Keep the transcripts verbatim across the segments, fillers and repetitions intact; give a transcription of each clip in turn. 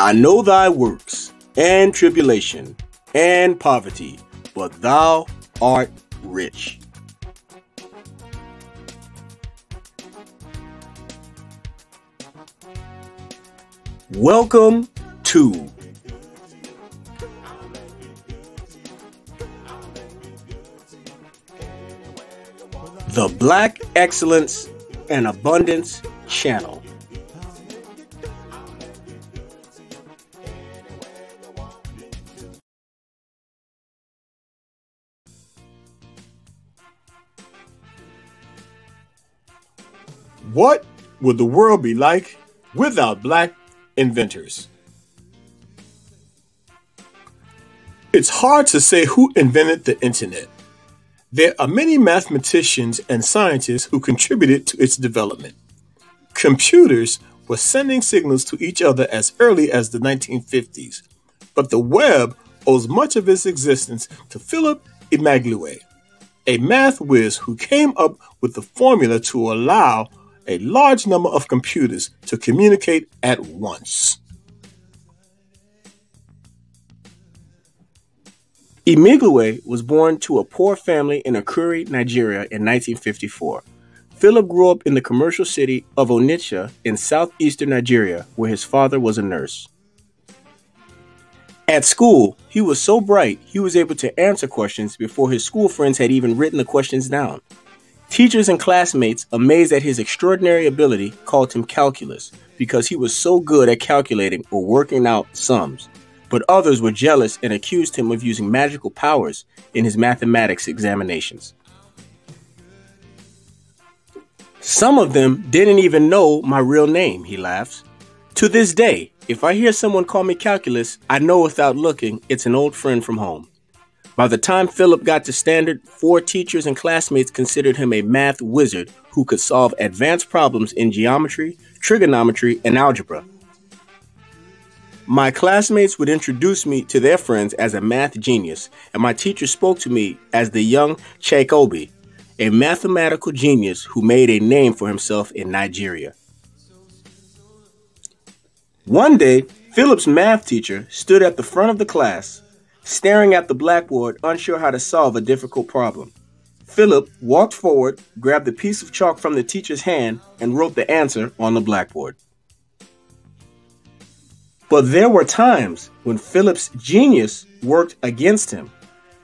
I know thy works, and tribulation, and poverty, but thou art rich. Welcome to The Black Excellence and Abundance Channel. What would the world be like without black inventors? It's hard to say who invented the internet. There are many mathematicians and scientists who contributed to its development. Computers were sending signals to each other as early as the nineteen fifties, but the web owes much of its existence to Philip Emeagwali, a math whiz who came up with the formula to allow a large number of computers to communicate at once. Emeagwali was born to a poor family in Akuri, Nigeria in nineteen fifty-four. Philip grew up in the commercial city of Onitsha in southeastern Nigeria, where his father was a nurse. At school, he was so bright he was able to answer questions before his school friends had even written the questions down. Teachers and classmates, amazed at his extraordinary ability, called him Calculus because he was so good at calculating or working out sums. But others were jealous and accused him of using magical powers in his mathematics examinations. "Some of them didn't even know my real name," he laughs. "To this day, if I hear someone call me Calculus, I know without looking it's an old friend from home." By the time Philip got to standard, four teachers and classmates considered him a math wizard who could solve advanced problems in geometry, trigonometry, and algebra. "My classmates would introduce me to their friends as a math genius, and my teacher spoke to me as the young Chike Obi, a mathematical genius who made a name for himself in Nigeria." One day, Philip's math teacher stood at the front of the class, staring at the blackboard, unsure how to solve a difficult problem. Philip walked forward, grabbed a piece of chalk from the teacher's hand, and wrote the answer on the blackboard. But there were times when Philip's genius worked against him.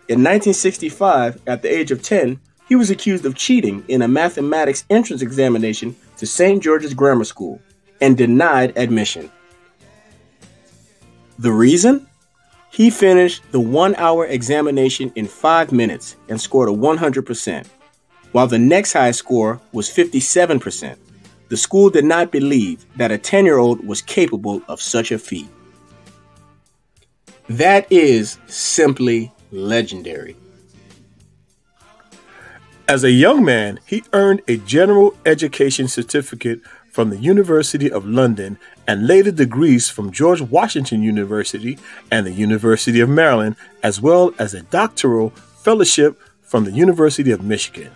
In nineteen sixty-five, at the age of ten, he was accused of cheating in a mathematics entrance examination to Saint George's Grammar School and denied admission. The reason? He finished the one-hour examination in five minutes and scored a one hundred percent, while the next highest score was fifty-seven percent. The school did not believe that a ten-year-old was capable of such a feat. That is simply legendary. As a young man, he earned a general education certificate from the University of London and later degrees from George Washington University and the University of Maryland, as well as a doctoral fellowship from the University of Michigan.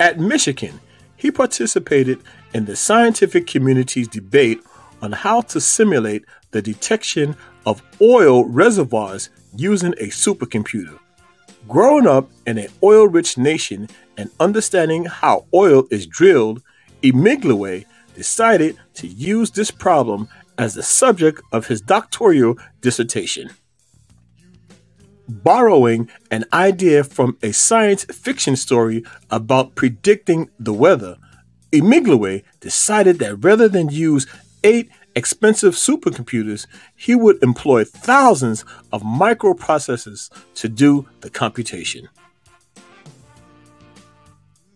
At Michigan, he participated in the scientific community's debate on how to simulate the detection of oil reservoirs using a supercomputer. Growing up in an oil-rich nation and understanding how oil is drilled, Emeagwali decided to use this problem as the subject of his doctoral dissertation. Borrowing an idea from a science fiction story about predicting the weather, Emeagwali decided that rather than use eight expensive supercomputers, he would employ thousands of microprocessors to do the computation.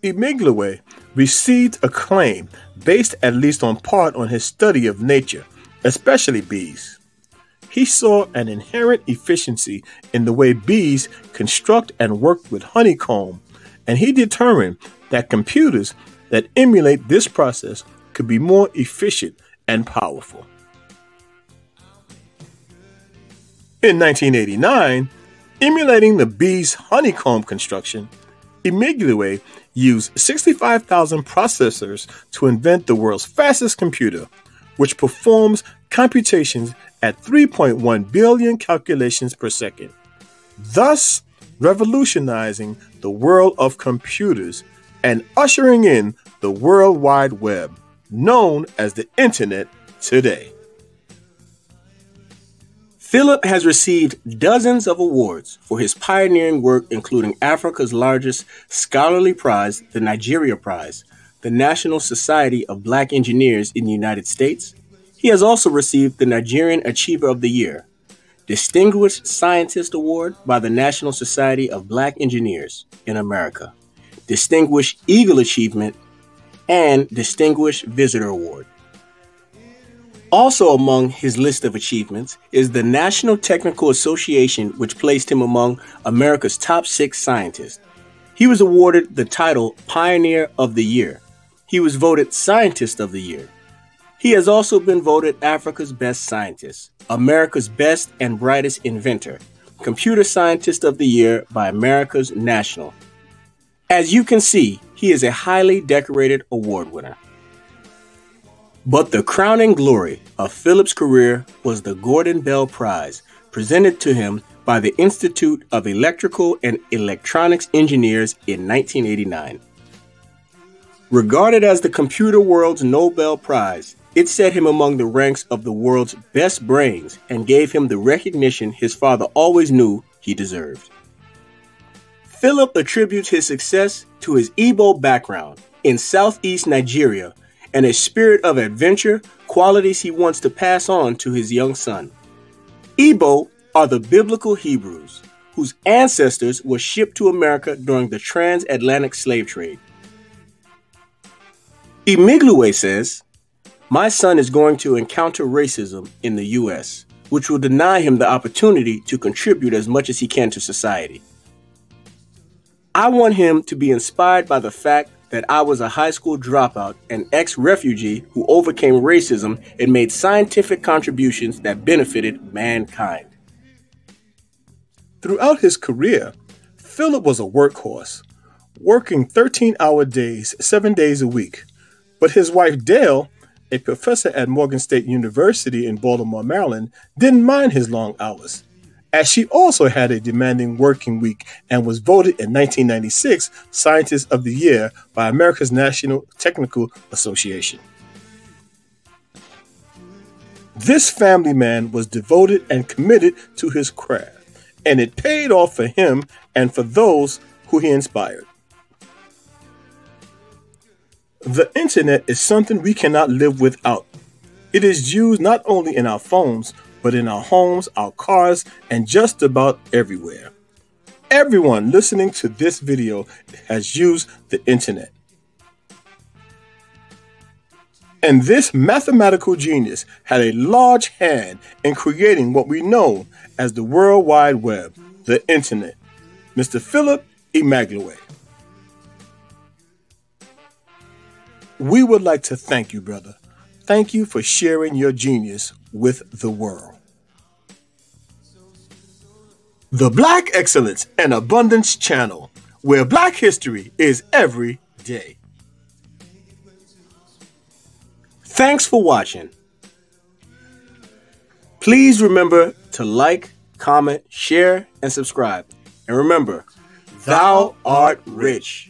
Emeagwali received acclaim based at least in part on his study of nature, especially bees. He saw an inherent efficiency in the way bees construct and work with honeycomb, and he determined that computers that emulate this process could be more efficient and powerful. In nineteen eighty-nine, emulating the bees' honeycomb construction, Emeagwali used sixty-five thousand processors to invent the world's fastest computer, which performs computations at three point one billion calculations per second, thus revolutionizing the world of computers and ushering in the World Wide Web, known as the Internet today. Philip has received dozens of awards for his pioneering work, including Africa's largest scholarly prize, the Nigeria Prize, the National Society of Black Engineers in the United States. He has also received the Nigerian Achiever of the Year, Distinguished Scientist Award by the National Society of Black Engineers in America, Distinguished Eagle Achievement, and Distinguished Visitor Award. Also among his list of achievements is the National Technical Association, which placed him among America's top six scientists. He was awarded the title Pioneer of the Year. He was voted Scientist of the Year. He has also been voted Africa's Best Scientist, America's Best and Brightest Inventor, Computer Scientist of the Year by America's National. As you can see, he is a highly decorated award winner. But the crowning glory of Philip's career was the Gordon Bell Prize, presented to him by the Institute of Electrical and Electronics Engineers in nineteen eighty-nine. Regarded as the computer world's Nobel Prize, it set him among the ranks of the world's best brains and gave him the recognition his father always knew he deserved. Philip attributes his success to his Igbo background in southeast Nigeria and a spirit of adventure, qualities he wants to pass on to his young son. Igbo are the biblical Hebrews, whose ancestors were shipped to America during the transatlantic slave trade. Emeagwali says, "My son is going to encounter racism in the U S, which will deny him the opportunity to contribute as much as he can to society. I want him to be inspired by the fact that I was a high school dropout and ex-refugee who overcame racism and made scientific contributions that benefited mankind." Throughout his career, Philip was a workhorse, working thirteen-hour days, seven days a week. But his wife, Dale, a professor at Morgan State University in Baltimore, Maryland, didn't mind his long hours, as she also had a demanding working week and was voted in nineteen ninety-six Scientist of the Year by America's National Technical Association. This family man was devoted and committed to his craft, and it paid off for him and for those who he inspired. The internet is something we cannot live without. It is used not only in our phones, but in our homes, our cars, and just about everywhere. Everyone listening to this video has used the internet. And this mathematical genius had a large hand in creating what we know as the World Wide Web, the internet. Mister Philip Emeagwali. We would like to thank you, brother. Thank you for sharing your genius with the world. The Black Excellence and Abundance Channel, where Black history is every day. Thanks for watching. Please remember to like, comment, share, and subscribe. And remember, thou art rich.